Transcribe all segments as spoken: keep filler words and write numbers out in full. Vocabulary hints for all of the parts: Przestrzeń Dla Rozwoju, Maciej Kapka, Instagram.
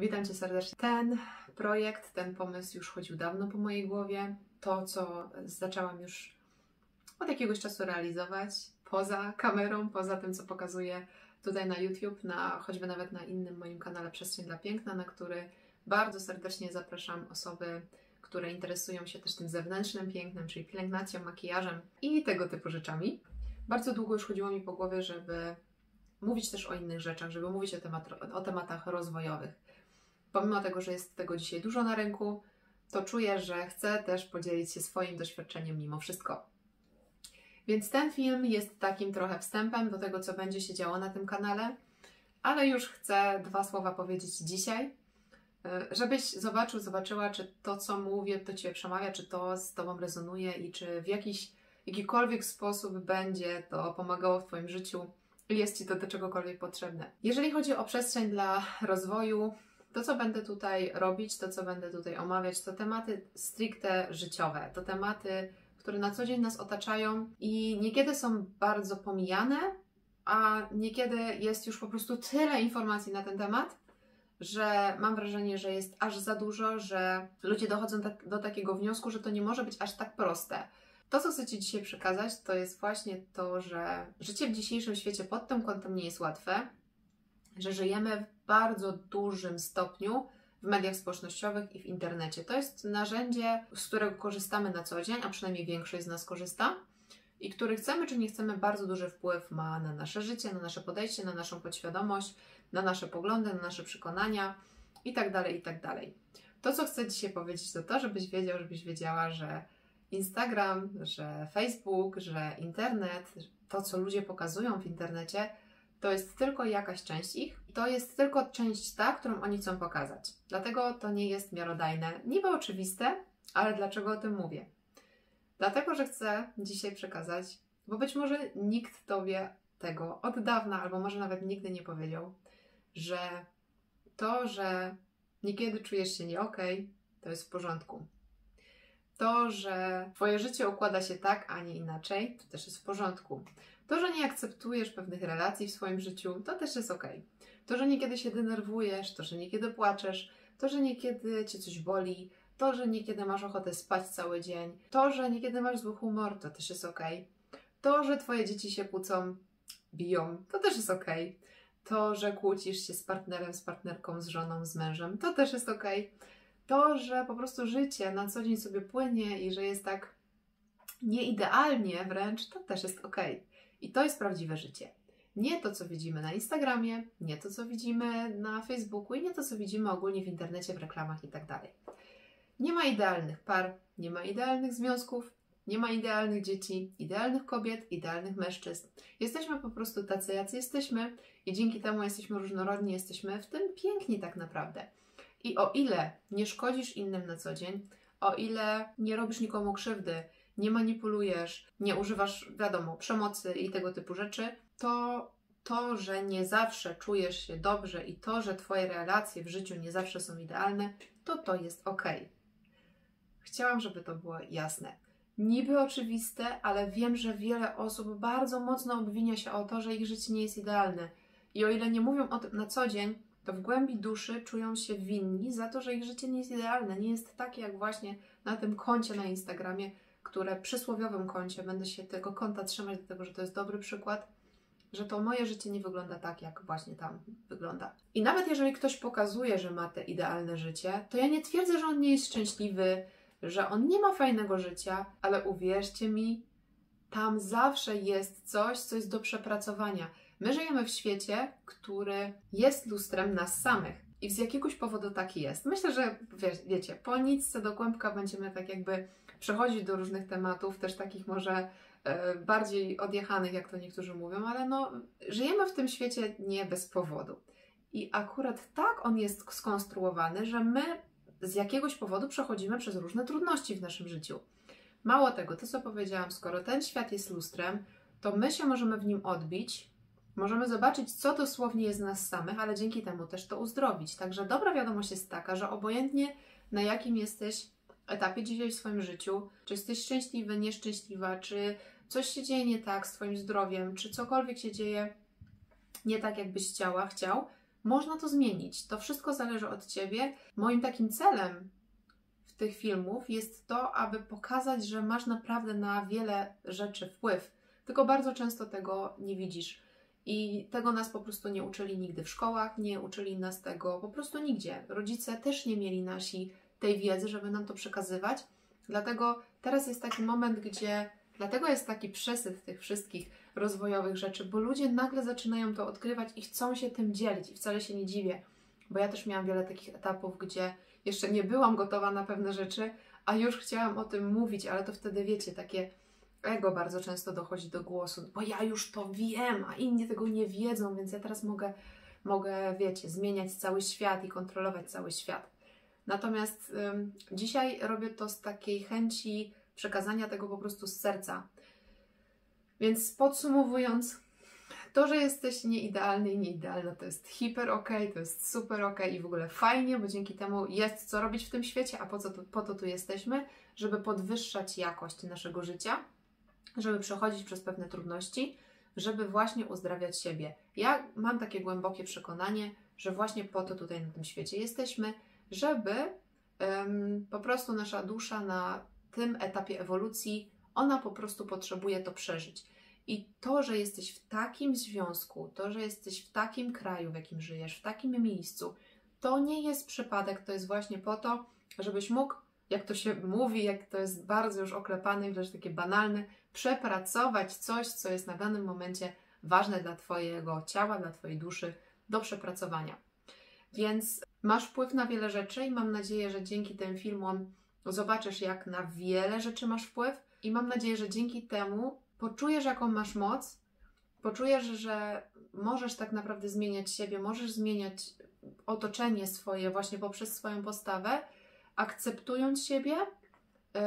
Witam Cię serdecznie. Ten projekt, ten pomysł już chodził dawno po mojej głowie. To, co zaczęłam już od jakiegoś czasu realizować, poza kamerą, poza tym, co pokazuję tutaj na YouTube, na, choćby nawet na innym moim kanale Przestrzeń dla Piękna, na który bardzo serdecznie zapraszam osoby, które interesują się też tym zewnętrznym pięknem, czyli pielęgnacją, makijażem i tego typu rzeczami. Bardzo długo już chodziło mi po głowie, żeby mówić też o innych rzeczach, żeby mówić o, temat, o tematach rozwojowych. Pomimo tego, że jest tego dzisiaj dużo na rynku, to czuję, że chcę też podzielić się swoim doświadczeniem mimo wszystko. Więc ten film jest takim trochę wstępem do tego, co będzie się działo na tym kanale, ale już chcę dwa słowa powiedzieć dzisiaj, żebyś zobaczył, zobaczyła, czy to, co mówię, to Cię przemawia, czy to z Tobą rezonuje i czy w jakiś, jakikolwiek sposób będzie to pomagało w Twoim życiu i jest Ci to do czegokolwiek potrzebne. Jeżeli chodzi o przestrzeń dla rozwoju, to, co będę tutaj robić, to, co będę tutaj omawiać, to tematy stricte życiowe, to tematy, które na co dzień nas otaczają i niekiedy są bardzo pomijane, a niekiedy jest już po prostu tyle informacji na ten temat, że mam wrażenie, że jest aż za dużo, że ludzie dochodzą tak, do takiego wniosku, że to nie może być aż tak proste. To, co chcę Ci dzisiaj przekazać, to jest właśnie to, że życie w dzisiejszym świecie pod tym kątem nie jest łatwe, że żyjemy w bardzo dużym stopniu w mediach społecznościowych i w internecie. To jest narzędzie, z którego korzystamy na co dzień, a przynajmniej większość z nas korzysta i który chcemy czy nie chcemy, bardzo duży wpływ ma na nasze życie, na nasze podejście, na naszą podświadomość, na nasze poglądy, na nasze przekonania itd., itd. To, co chcę dzisiaj powiedzieć, to to, żebyś wiedział, żebyś wiedziała, że Instagram, że Facebook, że internet, to, co ludzie pokazują w internecie, to jest tylko jakaś część ich i to jest tylko część ta, którą oni chcą pokazać. Dlatego to nie jest miarodajne, niby oczywiste, ale dlaczego o tym mówię? Dlatego, że chcę dzisiaj przekazać, bo być może nikt Tobie tego od dawna, albo może nawet nigdy nie powiedział, że to, że niekiedy czujesz się nie okej, to jest w porządku. To, że Twoje życie układa się tak, a nie inaczej, to też jest w porządku. To, że nie akceptujesz pewnych relacji w swoim życiu, to też jest ok. To, że niekiedy się denerwujesz, to, że niekiedy płaczesz, to, że niekiedy Cię coś boli, to, że niekiedy masz ochotę spać cały dzień, to, że niekiedy masz zły humor, to też jest ok. To, że Twoje dzieci się kłócą, biją, to też jest ok. To, że kłócisz się z partnerem, z partnerką, z żoną, z mężem, to też jest ok. To, że po prostu życie na co dzień sobie płynie i że jest tak nieidealnie wręcz, to też jest ok. I to jest prawdziwe życie. Nie to, co widzimy na Instagramie, nie to, co widzimy na Facebooku i nie to, co widzimy ogólnie w internecie, w reklamach itd. Nie ma idealnych par, nie ma idealnych związków, nie ma idealnych dzieci, idealnych kobiet, idealnych mężczyzn. Jesteśmy po prostu tacy, jacy jesteśmy i dzięki temu jesteśmy różnorodni, jesteśmy w tym piękni tak naprawdę. I o ile nie szkodzisz innym na co dzień, o ile nie robisz nikomu krzywdy, nie manipulujesz, nie używasz, wiadomo, przemocy i tego typu rzeczy, to to, że nie zawsze czujesz się dobrze i to, że Twoje relacje w życiu nie zawsze są idealne, to to jest ok. Chciałam, żeby to było jasne. Niby oczywiste, ale wiem, że wiele osób bardzo mocno obwinia się o to, że ich życie nie jest idealne. I o ile nie mówią o tym na co dzień, to w głębi duszy czują się winni za to, że ich życie nie jest idealne, nie jest takie jak właśnie na tym koncie na Instagramie, które przysłowiowym koncie, będę się tego konta trzymać, dlatego że to jest dobry przykład, że to moje życie nie wygląda tak, jak właśnie tam wygląda. I nawet jeżeli ktoś pokazuje, że ma te idealne życie, to ja nie twierdzę, że on nie jest szczęśliwy, że on nie ma fajnego życia, ale uwierzcie mi, tam zawsze jest coś, co jest do przepracowania. My żyjemy w świecie, który jest lustrem nas samych i z jakiegoś powodu taki jest. Myślę, że wie, wiecie, po nicce do kłębka będziemy tak jakby przechodzić do różnych tematów, też takich może e, bardziej odjechanych, jak to niektórzy mówią, ale no żyjemy w tym świecie nie bez powodu. I akurat tak on jest skonstruowany, że my z jakiegoś powodu przechodzimy przez różne trudności w naszym życiu. Mało tego, to co powiedziałam, skoro ten świat jest lustrem, to my się możemy w nim odbić, możemy zobaczyć, co dosłownie jest z nas samych, ale dzięki temu też to uzdrowić. Także dobra wiadomość jest taka, że obojętnie na jakim jesteś etapie dzisiaj w swoim życiu, czy jesteś szczęśliwy, nieszczęśliwa, czy coś się dzieje nie tak z Twoim zdrowiem, czy cokolwiek się dzieje nie tak, jakbyś chciała, chciał, Można to zmienić. To wszystko zależy od Ciebie. Moim takim celem w tych filmów jest to, aby pokazać, że masz naprawdę na wiele rzeczy wpływ. Tylko bardzo często tego nie widzisz. I tego nas po prostu nie uczyli nigdy w szkołach, nie uczyli nas tego po prostu nigdzie. Rodzice też nie mieli nasi tej wiedzy, żeby nam to przekazywać. Dlatego teraz jest taki moment, gdzie... Dlatego jest taki przesyt tych wszystkich rozwojowych rzeczy, bo ludzie nagle zaczynają to odkrywać i chcą się tym dzielić. I wcale się nie dziwię, bo ja też miałam wiele takich etapów, gdzie jeszcze nie byłam gotowa na pewne rzeczy, a już chciałam o tym mówić, ale to wtedy, wiecie, takie ego bardzo często dochodzi do głosu, bo ja już to wiem, a inni tego nie wiedzą, więc ja teraz mogę, mogę wiecie, zmieniać cały świat i kontrolować cały świat. Natomiast ym, dzisiaj robię to z takiej chęci przekazania tego po prostu z serca. Więc podsumowując, to, że jesteś nieidealny i nieidealna, to jest hiper ok, to jest super ok i w ogóle fajnie, bo dzięki temu jest co robić w tym świecie, a po, co tu, po to tu jesteśmy, żeby podwyższać jakość naszego życia, żeby przechodzić przez pewne trudności, żeby właśnie uzdrawiać siebie. Ja mam takie głębokie przekonanie, że właśnie po to tutaj na tym świecie jesteśmy, żeby ym, po prostu nasza dusza na tym etapie ewolucji, ona po prostu potrzebuje to przeżyć. I to, że jesteś w takim związku, to, że jesteś w takim kraju, w jakim żyjesz, w takim miejscu, to nie jest przypadek, to jest właśnie po to, żebyś mógł, jak to się mówi, jak to jest bardzo już oklepane i wręcz takie banalne, przepracować coś, co jest na danym momencie ważne dla Twojego ciała, dla Twojej duszy do przepracowania. Więc masz wpływ na wiele rzeczy i mam nadzieję, że dzięki tym filmom zobaczysz, jak na wiele rzeczy masz wpływ i mam nadzieję, że dzięki temu poczujesz, jaką masz moc, poczujesz, że możesz tak naprawdę zmieniać siebie, możesz zmieniać otoczenie swoje właśnie poprzez swoją postawę, akceptując siebie. Yy,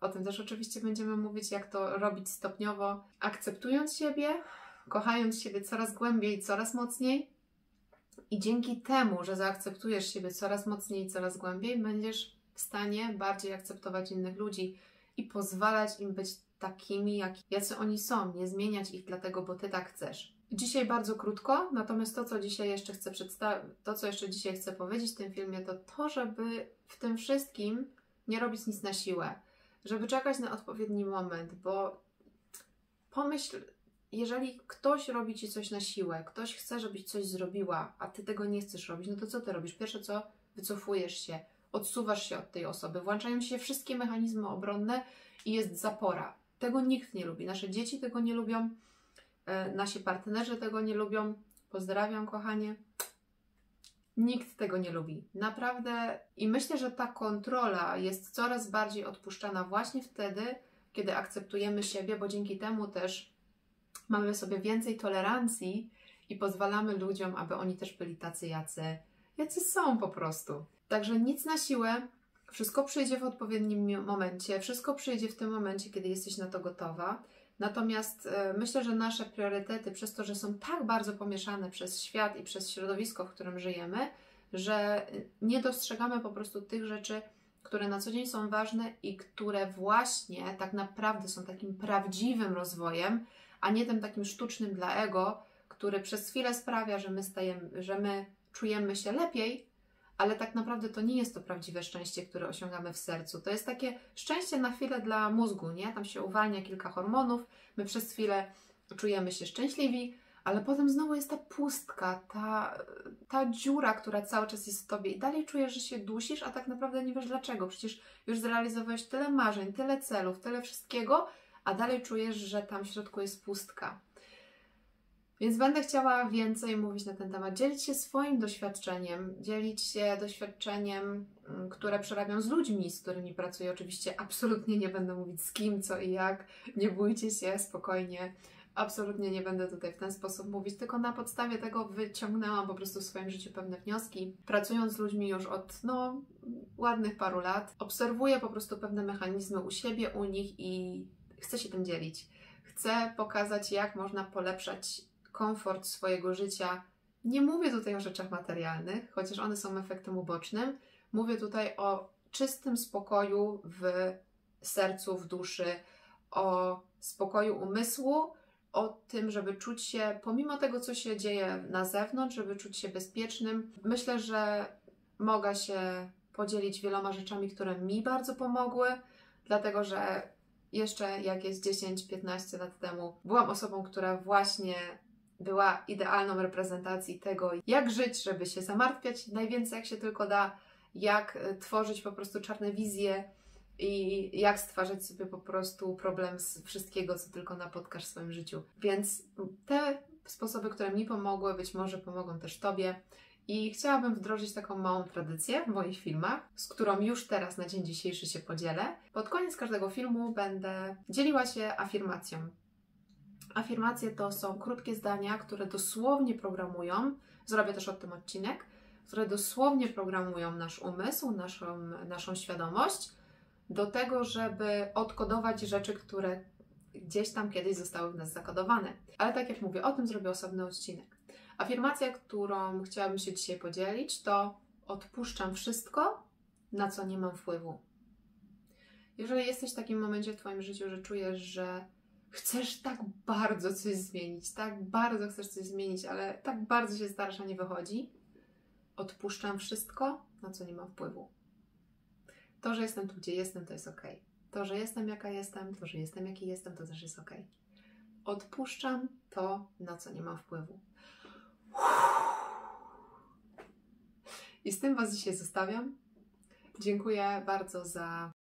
o tym też oczywiście będziemy mówić, jak to robić stopniowo. Akceptując siebie, kochając siebie coraz głębiej, coraz mocniej i dzięki temu, że zaakceptujesz siebie coraz mocniej, coraz głębiej, będziesz w stanie bardziej akceptować innych ludzi i pozwalać im być takimi, jak, jacy oni są, nie zmieniać ich dlatego, bo Ty tak chcesz. Dzisiaj bardzo krótko, natomiast to, co dzisiaj jeszcze chcę przedstawić, to, co jeszcze dzisiaj chcę powiedzieć w tym filmie, to to, żeby w tym wszystkim nie robić nic na siłę, żeby czekać na odpowiedni moment, bo pomyśl, jeżeli ktoś robi Ci coś na siłę, ktoś chce, żebyś coś zrobiła, a Ty tego nie chcesz robić, no to co Ty robisz? Pierwsze co, wycofujesz się, odsuwasz się od tej osoby, włączają się wszystkie mechanizmy obronne i jest zapora. Tego nikt nie lubi. Nasze dzieci tego nie lubią, e, nasi partnerzy tego nie lubią. Pozdrawiam, kochanie. Nikt tego nie lubi. Naprawdę. I myślę, że ta kontrola jest coraz bardziej odpuszczana właśnie wtedy, kiedy akceptujemy siebie, bo dzięki temu też mamy sobie więcej tolerancji i pozwalamy ludziom, aby oni też byli tacy, jacy, jacy są po prostu. Także nic na siłę, wszystko przyjdzie w odpowiednim momencie, wszystko przyjdzie w tym momencie, kiedy jesteś na to gotowa. Natomiast e, myślę, że nasze priorytety, przez to, że są tak bardzo pomieszane przez świat i przez środowisko, w którym żyjemy, że nie dostrzegamy po prostu tych rzeczy, które na co dzień są ważne i które właśnie tak naprawdę są takim prawdziwym rozwojem, a nie tym takim sztucznym dla ego, który przez chwilę sprawia, że my, stajemy, że my czujemy się lepiej, ale tak naprawdę to nie jest to prawdziwe szczęście, które osiągamy w sercu. To jest takie szczęście na chwilę dla mózgu, nie? Tam się uwalnia kilka hormonów, my przez chwilę czujemy się szczęśliwi, ale potem znowu jest ta pustka, ta, ta dziura, która cały czas jest w Tobie i dalej czujesz, że się dusisz, a tak naprawdę nie wiesz dlaczego. Przecież już zrealizowałeś tyle marzeń, tyle celów, tyle wszystkiego, a dalej czujesz, że tam w środku jest pustka. Więc będę chciała więcej mówić na ten temat, dzielić się swoim doświadczeniem, dzielić się doświadczeniem, które przerabiam z ludźmi, z którymi pracuję. Oczywiście absolutnie nie będę mówić z kim, co i jak, nie bójcie się, spokojnie, absolutnie nie będę tutaj w ten sposób mówić, tylko na podstawie tego wyciągnęłam po prostu w swoim życiu pewne wnioski. Pracując z ludźmi już od no, ładnych paru lat, obserwuję po prostu pewne mechanizmy u siebie, u nich i chcę się tym dzielić. Chcę pokazać, jak można polepszać komfort swojego życia. Nie mówię tutaj o rzeczach materialnych, chociaż one są efektem ubocznym. Mówię tutaj o czystym spokoju w sercu, w duszy, o spokoju umysłu o tym, żeby czuć się, pomimo tego, co się dzieje na zewnątrz, żeby czuć się bezpiecznym. Myślę, że mogę się podzielić wieloma rzeczami, które mi bardzo pomogły, dlatego że jeszcze jakieś dziesięć-piętnaście lat temu byłam osobą, która właśnie była idealną reprezentacją tego, jak żyć, żeby się zamartwiać najwięcej, jak się tylko da, jak tworzyć po prostu czarne wizje i jak stwarzać sobie po prostu problem z wszystkiego, co tylko napotkasz w swoim życiu. Więc te sposoby, które mi pomogły, być może pomogą też Tobie. I chciałabym wdrożyć taką małą tradycję w moich filmach, z którą już teraz na dzień dzisiejszy się podzielę. Pod koniec każdego filmu będę dzieliła się afirmacją. Afirmacje to są krótkie zdania, które dosłownie programują, zrobię też o tym odcinek, które dosłownie programują nasz umysł, naszą, naszą świadomość do tego, żeby odkodować rzeczy, które gdzieś tam kiedyś zostały w nas zakodowane. Ale tak jak mówię, o tym zrobię osobny odcinek. Afirmacja, którą chciałabym się dzisiaj podzielić, to odpuszczam wszystko, na co nie mam wpływu. Jeżeli jesteś w takim momencie w Twoim życiu, że czujesz, że chcesz tak bardzo coś zmienić, tak bardzo chcesz coś zmienić, ale tak bardzo się starasz, a nie wychodzi, odpuszczam wszystko, na co nie mam wpływu. To, że jestem tu, gdzie jestem, to jest ok. To, że jestem, jaka jestem, to, że jestem, jaki jestem, to też jest ok. Odpuszczam to, na co nie mam wpływu. I z tym Was dzisiaj zostawiam. Dziękuję bardzo za